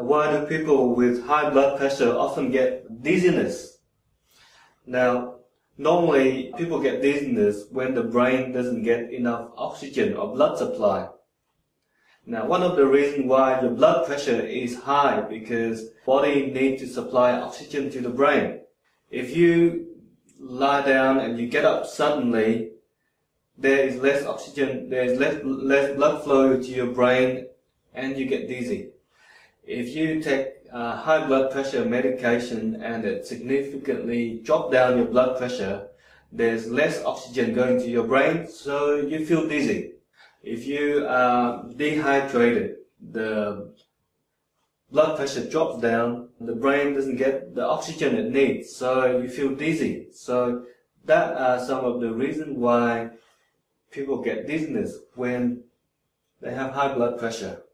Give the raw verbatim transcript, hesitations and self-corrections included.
Why do people with high blood pressure often get dizziness? Now, normally people get dizziness when the brain doesn't get enough oxygen or blood supply. Now, one of the reasons why your blood pressure is high because body needs to supply oxygen to the brain. If you lie down and you get up suddenly, there is less oxygen, there is less, less blood flow to your brain and you get dizzy. If you take uh, high blood pressure medication and it significantly drops down your blood pressure, there's less oxygen going to your brain, so you feel dizzy. If you are dehydrated, the blood pressure drops down, the brain doesn't get the oxygen it needs, so you feel dizzy. So that are some of the reasons why people get dizziness when they have high blood pressure.